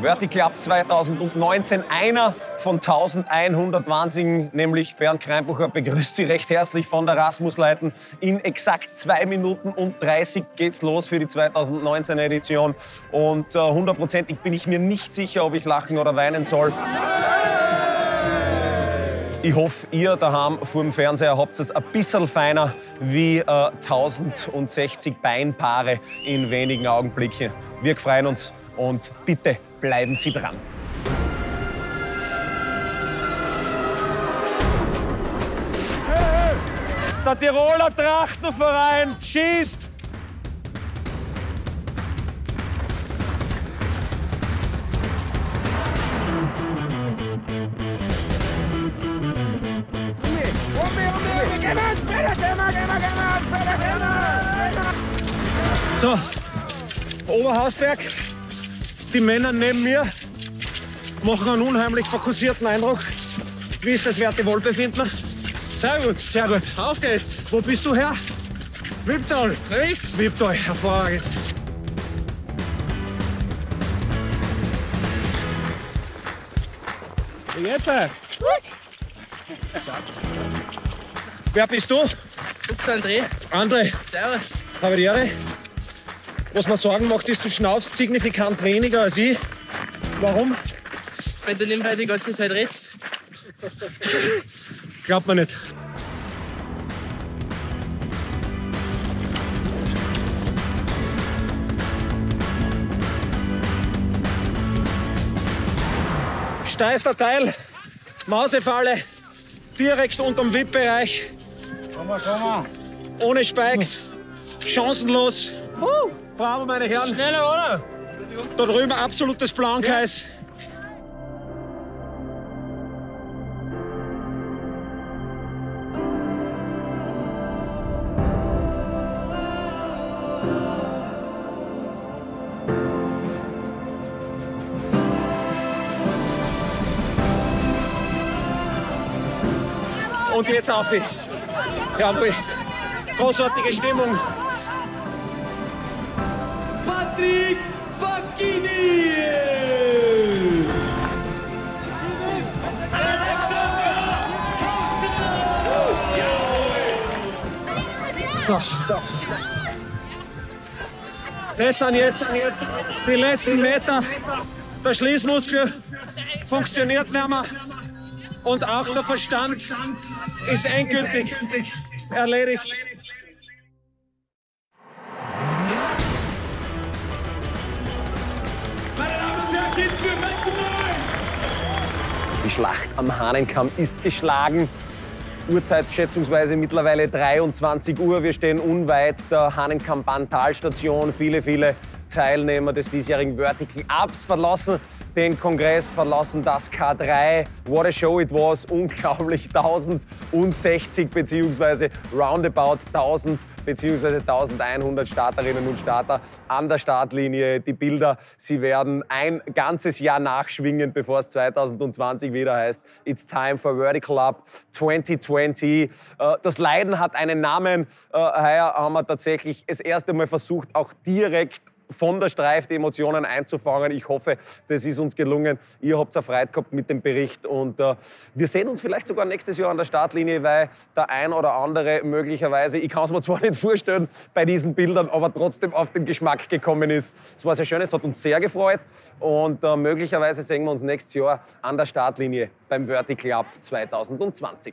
Vertical Up 2019, einer von 1100 Wahnsinnigen, nämlich Bernd Kreinbucher, begrüßt Sie recht herzlich von der Rasmusleiten. In exakt 2 Minuten und 30 geht's los für die 2019er Edition. Und hundertprozentig bin ich mir nicht sicher, ob ich lachen oder weinen soll. Ich hoffe, ihr daheim vor dem Fernseher habt es ein bisschen feiner wie 1060 Beinpaare in wenigen Augenblicken. Wir freuen uns und bitte bleiben Sie dran. Der Tiroler Trachtenverein schießt! So, Oberhausberg, die Männer neben mir machen einen unheimlich fokussierten Eindruck. Wie ist das Wertewohlbefinden? Sehr gut, sehr gut. Auf geht's. Wo bist du her? Wipptal. Nice. Wipptal, hervorragend. Wie geht's euch? Gut. Wer bist du? Ups, André. André. Servus. Habediere. Was man sagen macht, ist, du schnaufst signifikant weniger als ich. Warum? Weil du nebenbei die ganze Zeit redest. Glaubt man nicht. Steilster Teil, Mausefalle, direkt unterm VIP-Bereich. Komm mal. Ohne Spikes, chancenlos. Bravo, meine Herren. Schneller, oder? Da drüben absolutes Blauenkreis. Ja. Und jetzt auf. Ja, großartige Stimmung. Patrick Facchini! So. Das sind jetzt die letzten Meter. Der Schließmuskel funktioniert nicht mehr. Und auch der Verstand ist endgültig erledigt. Die Schlacht am Hahnenkamm ist geschlagen. Uhrzeit schätzungsweise mittlerweile 23 Uhr. Wir stehen unweit der Hahnenkamm-Bahntalstation. Viele Teilnehmer des diesjährigen Vertical Ups verlassen den Kongress, verlassen das K3. What a show it was, unglaublich, 1060 bzw. roundabout 1000 bzw. 1100 Starterinnen und Starter an der Startlinie. Die Bilder, sie werden ein ganzes Jahr nachschwingen, bevor es 2020 wieder heißt, it's time for Vertical Up 2020. Das Leiden hat einen Namen. Heuer haben wir tatsächlich das erste Mal versucht, auch direkt von der Streif die Emotionen einzufangen. Ich hoffe, das ist uns gelungen. Ihr habt es Freude gehabt mit dem Bericht. Und wir sehen uns vielleicht sogar nächstes Jahr an der Startlinie, weil der ein oder andere möglicherweise, ich kann es mir zwar nicht vorstellen bei diesen Bildern, aber trotzdem auf den Geschmack gekommen ist. Es war sehr schön, es hat uns sehr gefreut. Und möglicherweise sehen wir uns nächstes Jahr an der Startlinie beim Vertical Up 2020.